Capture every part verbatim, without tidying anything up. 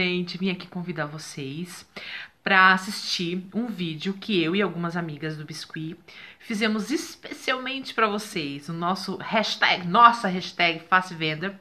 gente, vim aqui convidar vocês para assistir um vídeo que eu e algumas amigas do Biscuit fizemos especialmente para vocês. O nosso hashtag, nossa hashtag Face Venda,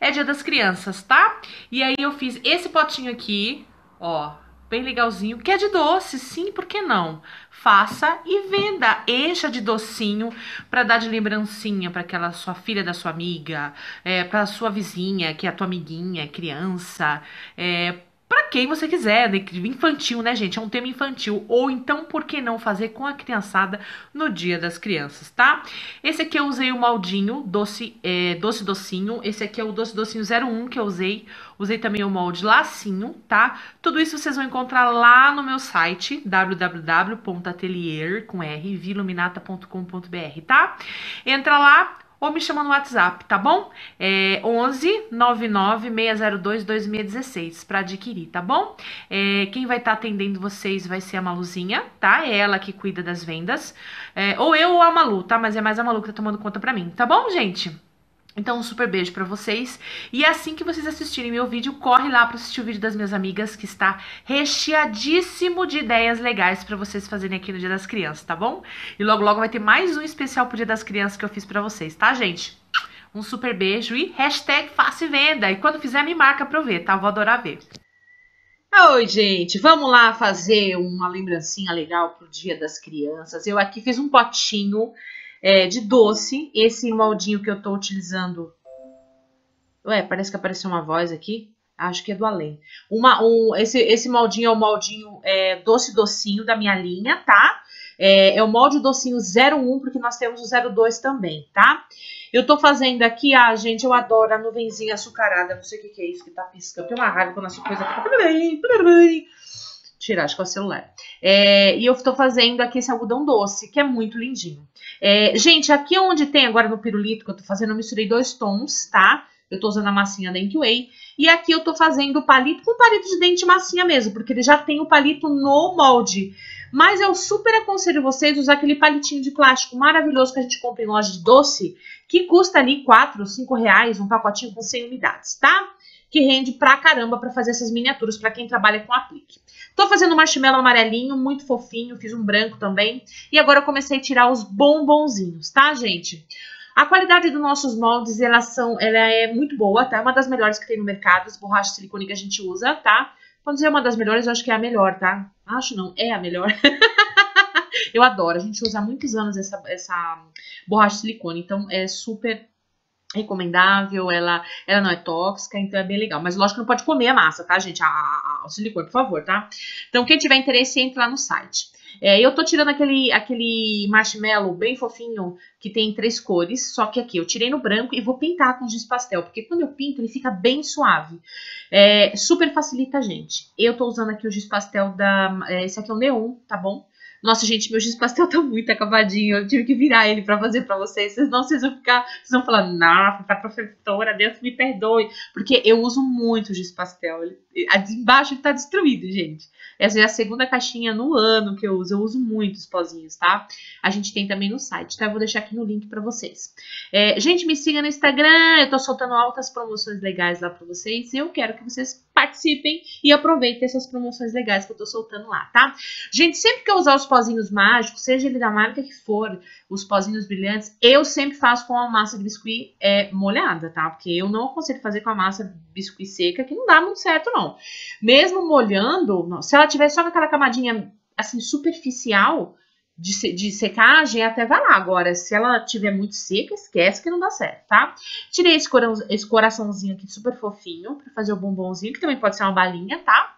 é Dia das Crianças, tá? E aí eu fiz esse potinho aqui, ó, bem legalzinho, que é de doce, sim, por que não? Faça e venda, encha de docinho pra dar de lembrancinha pra aquela sua filha da sua amiga, é, pra sua vizinha, que é a tua amiguinha, criança, é, pra quem você quiser, infantil, né, gente? É um tema infantil, ou então, por que não fazer com a criançada no Dia das Crianças, tá? Esse aqui eu usei o moldinho, doce, é, doce docinho, esse aqui é o doce docinho zero um que eu usei, usei também o molde lacinho, tá? Tudo isso vocês vão encontrar lá no meu site, w w w ponto atelier viailuminata ponto com ponto b r, tá? Entra lá ou me chama no WhatsApp, tá bom? É onze nove nove seis zero dois dois seis um seis pra adquirir, tá bom? É, quem vai estar tá atendendo vocês vai ser a Maluzinha, tá? É ela que cuida das vendas. É, ou eu ou a Malu, tá? Mas é mais a Malu que tá tomando conta pra mim, tá bom, gente? Então, um super beijo pra vocês. E assim que vocês assistirem meu vídeo, corre lá pra assistir o vídeo das minhas amigas, que está recheadíssimo de ideias legais pra vocês fazerem aqui no Dia das Crianças, tá bom? E logo, logo vai ter mais um especial pro Dia das Crianças que eu fiz pra vocês, tá, gente? Um super beijo e hashtag Face Venda. E quando fizer, me marca pra eu ver, tá? Eu vou adorar ver. Oi, gente! Vamos lá fazer uma lembrancinha legal pro Dia das Crianças. Eu aqui fiz um potinho... É, de doce, esse moldinho que eu tô utilizando. Ué, parece que apareceu uma voz aqui. Acho que é do além. Uma, um, esse, esse moldinho é o moldinho é, doce docinho da minha linha, tá? É, é o molde docinho zero um, porque nós temos o zero dois também, tá? Eu tô fazendo aqui, ah, gente, eu adoro a nuvenzinha açucarada. Não sei o que, que é isso que tá piscando. Tem uma raiva quando essa coisa fica... Tirar, acho que é o celular. É, e eu tô fazendo aqui esse algodão doce, que é muito lindinho. É, gente, aqui onde tem agora no pirulito que eu tô fazendo, eu misturei dois tons, tá? Eu tô usando a massinha da Inkway. E aqui eu tô fazendo o palito com palito de dente massinha mesmo, porque ele já tem o palito no molde. Mas eu super aconselho vocês usar aquele palitinho de plástico maravilhoso que a gente compra em loja de doce, que custa ali quatro, cinco reais, um pacotinho com cem unidades, tá? Que rende pra caramba pra fazer essas miniaturas, pra quem trabalha com aplique. Tô fazendo um marshmallow amarelinho, muito fofinho, fiz um branco também. E agora eu comecei a tirar os bombonzinhos, tá, gente? A qualidade dos nossos moldes, elas são, ela é muito boa, tá? É uma das melhores que tem no mercado, as borrachas de silicone que a gente usa, tá? Quando dizer uma das melhores, eu acho que é a melhor, tá? Acho não, é a melhor. Eu adoro, a gente usa há muitos anos essa, essa borracha de silicone, então é super... recomendável, ela, ela não é tóxica, então é bem legal. Mas lógico que não pode comer a massa, tá, gente? A, a, a, o silicone, por favor, tá? Então, quem tiver interesse, entra lá no site. É, eu tô tirando aquele, aquele marshmallow bem fofinho, que tem três cores, só que aqui eu tirei no branco e vou pintar com giz pastel, porque quando eu pinto ele fica bem suave. É, super facilita a gente. Eu tô usando aqui o giz pastel da... É, esse aqui é o neon, tá bom? Nossa, gente, meu giz pastel tá muito acabadinho. Eu tive que virar ele pra fazer pra vocês. Senão vocês vão ficar... Vocês vão falar, nossa, tá professora, Deus me perdoe. Porque eu uso muito giz pastel. Embaixo ele tá destruído, gente. Essa é a segunda caixinha no ano que eu uso. Eu uso muito os pozinhos, tá? A gente tem também no site, tá? Eu vou deixar aqui no link pra vocês. É, gente, me siga no Instagram. Eu tô soltando altas promoções legais lá pra vocês. Eu quero que vocês participem e aproveitem essas promoções legais que eu tô soltando lá, tá? Gente, sempre que eu usar os pozinhos mágicos, seja ele da marca que for, os pozinhos brilhantes, eu sempre faço com a massa de biscuit é, molhada, tá? Porque eu não consigo fazer com a massa de biscuit seca, que não dá muito certo, não. Mesmo molhando, não, se ela tiver só aquela camadinha, assim, superficial de, de secagem, até vai lá. Agora, se ela tiver muito seca, esquece que não dá certo, tá? Tirei esse, cora esse coraçãozinho aqui, super fofinho, pra fazer o bombonzinho, que também pode ser uma balinha, tá?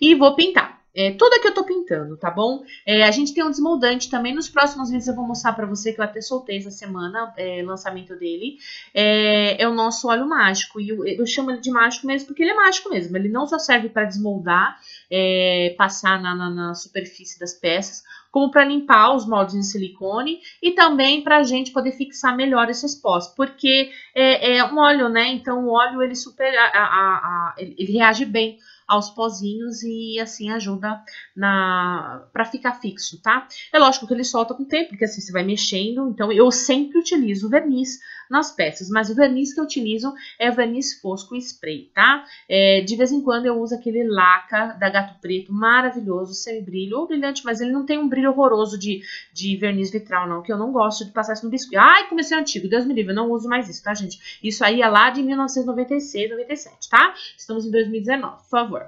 E vou pintar. É, toda que eu tô pintando, tá bom? É, a gente tem um desmoldante também. Nos próximos vídeos eu vou mostrar pra você, que eu até soltei essa semana, é, lançamento dele. É, é o nosso óleo mágico. E eu, eu chamo ele de mágico mesmo, porque ele é mágico mesmo. Ele não só serve pra desmoldar, é, passar na, na, na superfície das peças, como para limpar os moldes em silicone e também para a gente poder fixar melhor esses pós, porque é, é um óleo, né? Então o óleo ele, super, a, a, a, ele reage bem aos pozinhos e assim ajuda na para ficar fixo, tá? É lógico que ele solta com o tempo, porque assim você vai mexendo. Então eu sempre utilizo verniz nas peças, mas o verniz que eu utilizo é o verniz fosco spray, tá? É, de vez em quando eu uso aquele laca da Gato Preto, maravilhoso, sem brilho, ou brilhante, mas ele não tem um brilho horroroso de, de verniz vitral, não, que eu não gosto de passar isso no biscuit. Ai, comecei antigo, Deus me livre, eu não uso mais isso, tá, gente? Isso aí é lá de mil novecentos e noventa e seis, noventa e sete, tá? Estamos em dois mil e dezenove, por favor.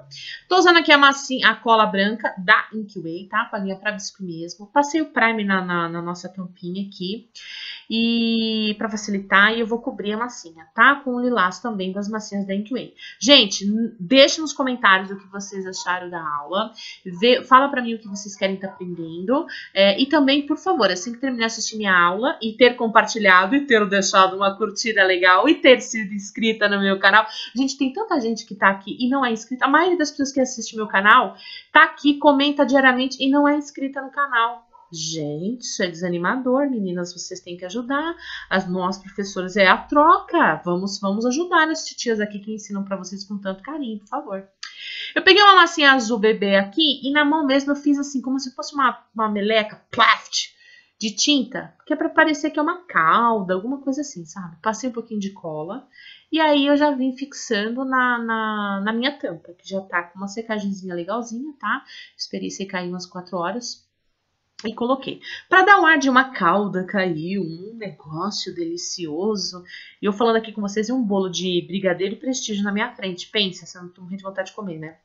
Tô usando aqui a massinha, a cola branca da Inkway, tá? Com a linha pra biscuit mesmo. Passei o primer na, na, na nossa tampinha aqui, e pra facilitar, tá? E eu vou cobrir a massinha, tá? Com o lilás também das massinhas da Inkway. Gente, deixe nos comentários o que vocês acharam da aula. Vê, fala pra mim o que vocês querem estar tá aprendendo. É, e também, por favor, assim que terminar de assistir minha aula e ter compartilhado e ter deixado uma curtida legal e ter sido inscrita no meu canal. Gente, tem tanta gente que tá aqui e não é inscrita. A maioria das pessoas que assiste meu canal tá aqui, comenta diariamente e não é inscrita no canal. Gente, isso é desanimador, meninas, vocês têm que ajudar, as nós professoras, é a troca, vamos, vamos ajudar as titias aqui que ensinam pra vocês com tanto carinho, por favor. Eu peguei uma massinha azul bebê aqui e na mão mesmo eu fiz assim, como se fosse uma, uma meleca, plaft, de tinta, que é pra parecer que é uma cauda, alguma coisa assim, sabe? Passei um pouquinho de cola e aí eu já vim fixando na, na, na minha tampa, que já tá com uma secagemzinha legalzinha, tá? Esperei secar aí umas quatro horas. E coloquei. Para dar um ar de uma calda caiu, um negócio delicioso. E eu falando aqui com vocês, um bolo de brigadeiro e prestígio na minha frente. Pensa, se eu não tô morrendo de vontade de comer, né?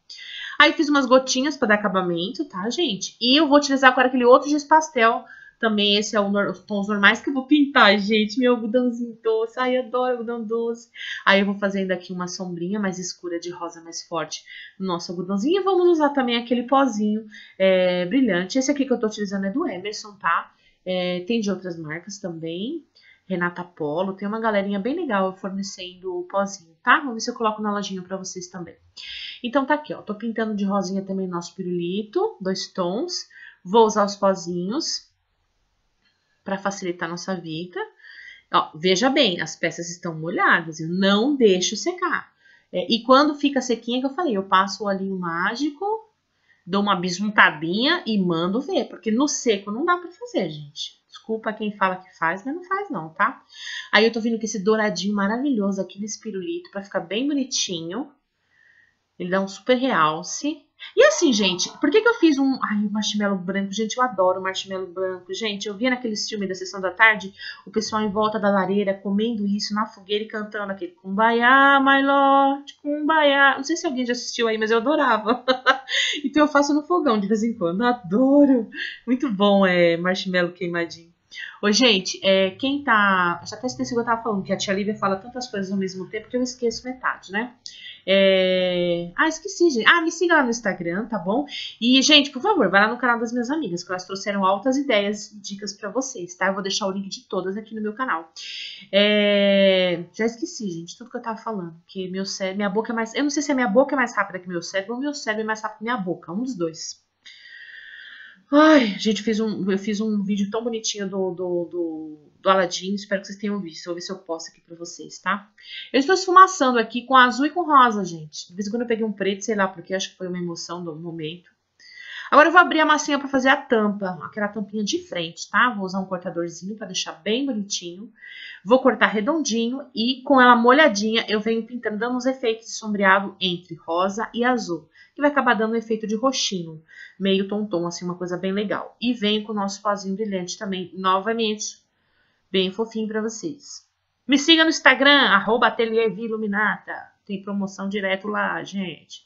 Aí fiz umas gotinhas para dar acabamento, tá, gente? E eu vou utilizar agora aquele outro giz pastel. Também esse é o os tons normais que eu vou pintar, gente. Meu algodãozinho doce. Ai, adoro algodão doce. Aí eu vou fazendo aqui uma sombrinha mais escura de rosa mais forte no nosso algodãozinho. E vamos usar também aquele pozinho é, brilhante. Esse aqui que eu tô utilizando é do Emerson, tá? É, tem de outras marcas também. Renata Polo. Tem uma galerinha bem legal fornecendo o pozinho, tá? Vamos ver se eu coloco na lojinha pra vocês também. Então tá aqui, ó. Tô pintando de rosinha também o nosso pirulito. Dois tons. Vou usar os pozinhos para facilitar a nossa vida. Ó, veja bem, as peças estão molhadas, eu não deixo secar. É, e quando fica sequinha, que eu falei, eu passo o olhinho mágico, dou uma bisuntadinha e mando ver, porque no seco não dá para fazer, gente. Desculpa quem fala que faz, mas não faz não, tá? Aí eu tô vindo com esse douradinho maravilhoso aqui nesse pirulito, para ficar bem bonitinho. Ele dá um super realce. E assim, gente, por que que eu fiz um... Ai, o marshmallow branco, gente, eu adoro marshmallow branco, gente. Eu via naqueles filmes da Sessão da Tarde, o pessoal em volta da lareira comendo isso na fogueira e cantando aquele Kumbaya, my lord, Kumbaya. Não sei se alguém já assistiu aí, mas eu adorava. Então eu faço no fogão de vez em quando, adoro. Muito bom, é, marshmallow queimadinho. Ô, gente, é, quem tá... Já até esqueci o que eu tava falando, que a tia Lívia fala tantas coisas ao mesmo tempo que eu esqueço metade, né? É... Ah, esqueci, gente. Ah, me siga lá no Instagram, tá bom? E, gente, por favor, vai lá no canal das minhas amigas, que elas trouxeram altas ideias e dicas pra vocês, tá? Eu vou deixar o link de todas aqui no meu canal. É... Já esqueci, gente, tudo que eu tava falando. Porque meu cérebro, minha boca é mais... Eu não sei se a minha boca é mais rápida que meu cérebro ou meu cérebro é mais rápido que minha boca. Um dos dois. Ai, gente, fiz um, eu fiz um vídeo tão bonitinho do, do, do, do Aladim, espero que vocês tenham visto, vou ver se eu posto aqui pra vocês, tá? Eu estou esfumaçando aqui com azul e com rosa, gente. De vez em quando eu peguei um preto, sei lá porque, acho que foi uma emoção do momento. Agora eu vou abrir a massinha pra fazer a tampa, aquela tampinha de frente, tá? Vou usar um cortadorzinho pra deixar bem bonitinho. Vou cortar redondinho e com ela molhadinha eu venho pintando, dando uns efeitos de sombreado entre rosa e azul. Que vai acabar dando um efeito de roxinho, meio tom-tom, assim, uma coisa bem legal. E vem com o nosso pozinho brilhante também, novamente, bem fofinho pra vocês. Me siga no Instagram, arroba atelier via iluminata. Tem promoção direto lá, gente.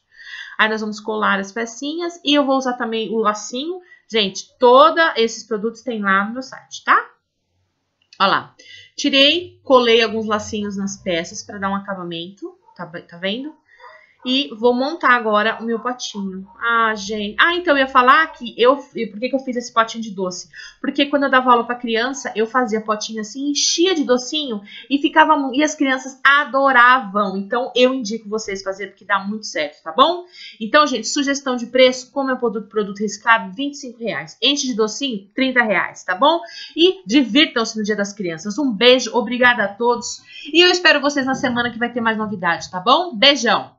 Aí nós vamos colar as pecinhas e eu vou usar também o lacinho. Gente, todos esses produtos tem lá no meu site, tá? Olha lá. Tirei, colei alguns lacinhos nas peças pra dar um acabamento, tá, tá vendo? E vou montar agora o meu potinho. Ah, gente. Ah, então eu ia falar que eu... Por que que eu fiz esse potinho de doce? Porque quando eu dava aula pra criança, eu fazia potinho assim, enchia de docinho e ficava... E as crianças adoravam. Então, eu indico vocês fazer porque dá muito certo, tá bom? Então, gente, sugestão de preço, como é o produto, produto reciclado, vinte e cinco reais. Enche de docinho, trinta reais, tá bom? E divirtam-se no Dia das Crianças. Um beijo, obrigada a todos. E eu espero vocês na semana que vai ter mais novidade, tá bom? Beijão!